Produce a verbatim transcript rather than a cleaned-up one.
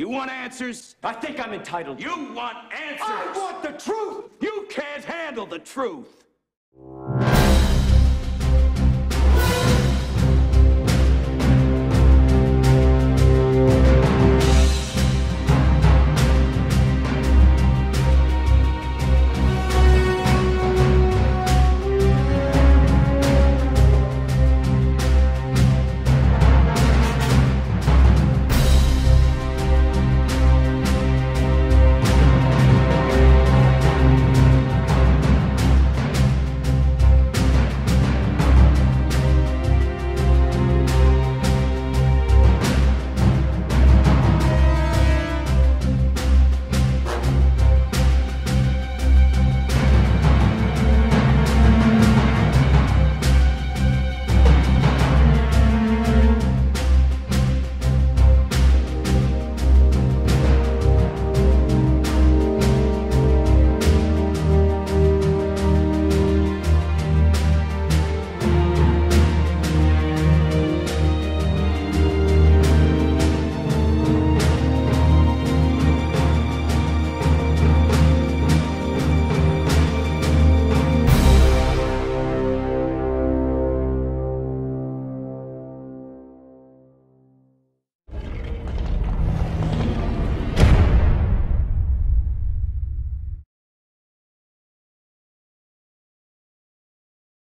You want answers? I think I'm entitled. You want answers? I want the truth! You can't handle the truth!